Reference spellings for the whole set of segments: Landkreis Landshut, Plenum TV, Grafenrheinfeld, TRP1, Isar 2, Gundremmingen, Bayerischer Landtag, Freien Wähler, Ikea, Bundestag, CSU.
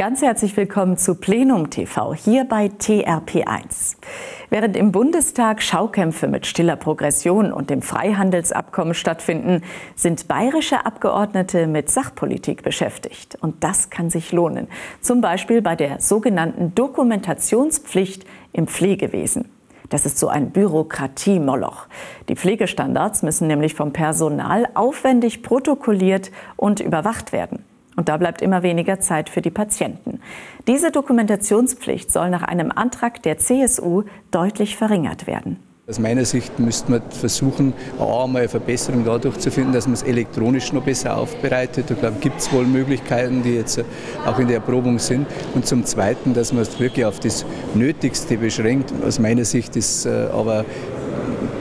Ganz herzlich willkommen zu Plenum TV, hier bei TRP1. Während im Bundestag Schaukämpfe mit stiller Progression und dem Freihandelsabkommen stattfinden, sind bayerische Abgeordnete mit Sachpolitik beschäftigt. Und das kann sich lohnen, zum Beispiel bei der sogenannten Dokumentationspflicht im Pflegewesen. Das ist so ein Bürokratiemoloch. Die Pflegestandards müssen nämlich vom Personal aufwendig protokolliert und überwacht werden. Und da bleibt immer weniger Zeit für die Patienten. Diese Dokumentationspflicht soll nach einem Antrag der CSU deutlich verringert werden. Aus meiner Sicht müsste man versuchen, auch einmal eine Verbesserung dadurch zu finden, dass man es elektronisch noch besser aufbereitet. Ich glaube, gibt es wohl Möglichkeiten, die jetzt auch in der Erprobung sind. Und zum Zweiten, dass man es wirklich auf das Nötigste beschränkt. Aus meiner Sicht ist aber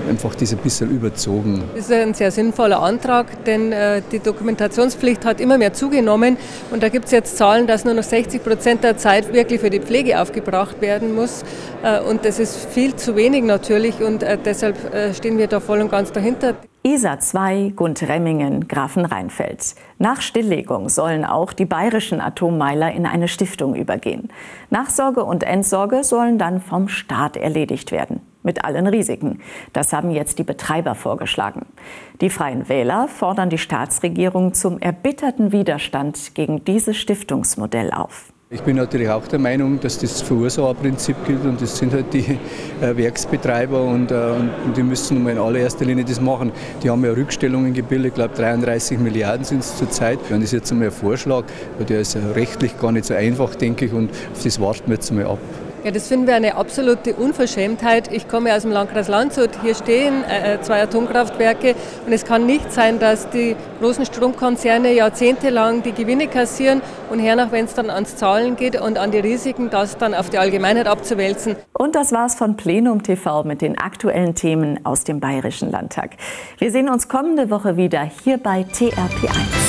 einfach das ein bisschen überzogen. Das ist ein sehr sinnvoller Antrag, denn die Dokumentationspflicht hat immer mehr zugenommen und da gibt es jetzt Zahlen, dass nur noch 60% der Zeit wirklich für die Pflege aufgebracht werden muss und das ist viel zu wenig natürlich und deshalb stehen wir da voll und ganz dahinter. Isar 2, Gundremmingen, Grafenrheinfeld. Nach Stilllegung sollen auch die bayerischen Atommeiler in eine Stiftung übergehen. Nachsorge und Entsorge sollen dann vom Staat erledigt werden. Mit allen Risiken. Das haben jetzt die Betreiber vorgeschlagen. Die Freien Wähler fordern die Staatsregierung zum erbitterten Widerstand gegen dieses Stiftungsmodell auf. Ich bin natürlich auch der Meinung, dass das Verursacherprinzip gilt und das sind halt die Werksbetreiber und die müssen in allererster Linie das machen. Die haben ja Rückstellungen gebildet, ich glaube 33 Milliarden sind es zurzeit. Und das ist jetzt einmal ein Vorschlag, der ist rechtlich gar nicht so einfach, denke ich, und auf das warten wir jetzt einmal ab. Ja, das finden wir eine absolute Unverschämtheit. Ich komme aus dem Landkreis Landshut, hier stehen zwei Atomkraftwerke und es kann nicht sein, dass die großen Stromkonzerne jahrzehntelang die Gewinne kassieren und hernach, wenn es dann ans Zahlen geht und an die Risiken, das dann auf die Allgemeinheit abzuwälzen. Und das war's von Plenum TV mit den aktuellen Themen aus dem Bayerischen Landtag. Wir sehen uns kommende Woche wieder hier bei TRP1.